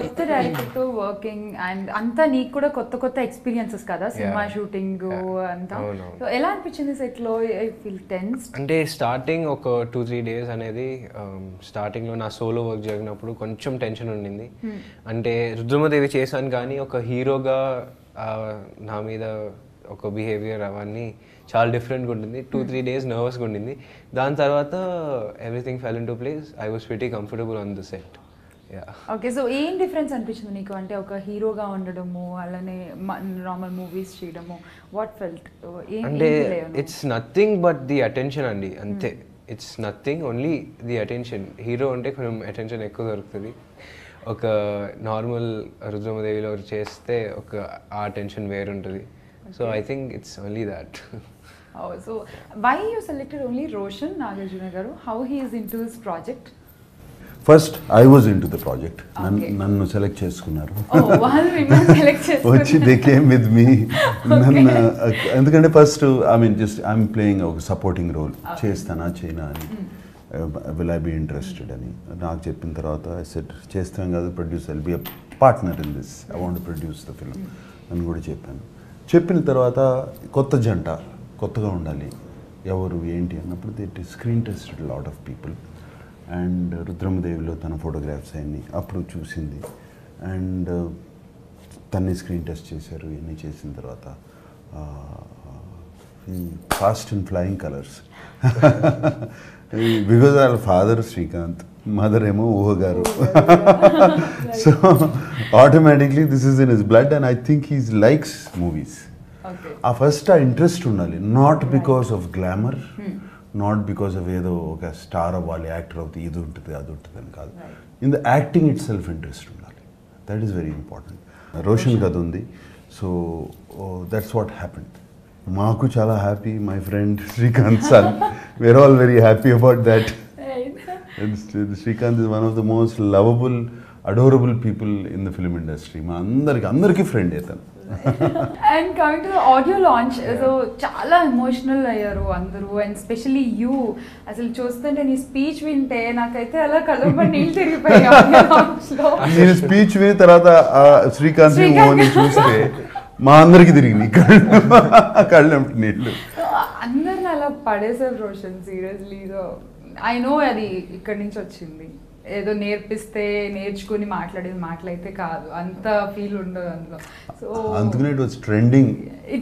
కొత్త director working and అంతా నీకు కూడా కొత్త కొత్త ఎక్స్పీరియన్సెస్ కదా సినిమా షూటింగ్ అంతా. సో ఎలా అనిపించింది సెట్లో? I feel tense. అంటే స్టార్టింగ్ ఒక 2-3 డేస్ అనేది స్టార్టింగ్లో నా సోలో వర్క్ జరిగినప్పుడు కొంచెం టెన్షన్ ఉండింది. అంటే రుద్రమదేవి చేశాను కానీ ఒక హీరోగా నా మీద ఒక బిహేవియర్ అవన్నీ చాలా డిఫరెంట్గా ఉంటుంది. 2-3 డేస్ నర్వస్గా ఉండింది. దాని తర్వాత everything fell into place. I was very comfortable on the set. Okay, so ఏం డిఫరెన్స్ అనిపించింది నీకు? అంటే ఒక హీరోగా ఉండడము అలానే నార్మల్ మూవీస్ చేయడము, వాట్ ఫెల్ట్? అంటే it's nothing but the attention అండి, అంతే. It's nothing, only the attention. Hero అంటే కొంచెం అటెన్షన్ ఎక్కువ దొరుకుతుంది. ఒక నార్మల్ రుద్రమదేవిలో చేస్తే ఒక ఆ అటెన్షన్ వేరుంటుంది. So I think it's only that. Oh, so why you selected only Roshan Nagarjuna garu? How he is into this project? First, I was into the project. Okay. Nannu select cheskunnaru. Oh, వాళ్ళు నిన్ను select చేశారు. Vachi they came with me. Nannu endukante first I mean just I'm playing a supporting role. Chestana cheyna ani. Will I be interested ani. Naaku cheppin tarvata I said chestam gaadu produce, I'll be a partner in this. I want to produce the film. Nannu kuda cheppanu. చెప్పిన తర్వాత కొత్త జంట, కొత్తగా ఉండాలి, ఎవరు ఏంటి అన్నప్పుడు did screen tested lot of people. And రుద్రమదేవిలో తన ఫోటోగ్రాఫ్స్ అన్నీ అప్పుడు చూసింది అండ్ తన్ని స్క్రీన్ టెస్ట్ చేశారు. ఇవన్నీ చేసిన తర్వాత fast and flying colours because వాళ్ళ ఫాదర్ శ్రీకాంత్, మదర్ ఏమో ఊహ గారు. So automatically this is in his blood and I think he likes movies. ఆ ఫస్ట్ ఆ ఇంట్రెస్ట్ ఉండాలి, not because of glamour, not because of ఏదో ఒక స్టార్ అవ్వాలి, యాక్టర్ అవుతుంది, ఇది ఉంటుంది అది ఉంటుంది అని కాదు. In the acting itself interest ఉండాలి. That is very important. Roshan కథ ఉంది, సో దట్స్ వాట్ హ్యాపెండ్. మాకు చాలా happy, my friend Srikanth son, we are all very happy about that. Srikanth is one of the most lovable, adorable people in the film industry. మా అందరికీ friend అతను. And coming to the audio launch, so chala emotional ayyaru andaru, and especially you asalu chostante nee speech vinte nakaithe ala kalamba neel terigipoyam launchlo. Neel speech vini tarata Srikanth ni oni chuste మా అందరికి తిరిగింది కళ్ళు నీళ్ళు. అందరిని అలా పడేసారు Roshan, seriously. I know అది ఇక్కడి నుంచి వచ్చింది, ఏదో నేర్పిస్తే నేర్చుకుని మాట్లాడేది మాటలైతే కాదు, అంత ఫీల్ ఉండదు అందులో. సో అందుకనే ఇట్ వాస్ ట్రెండింగ్.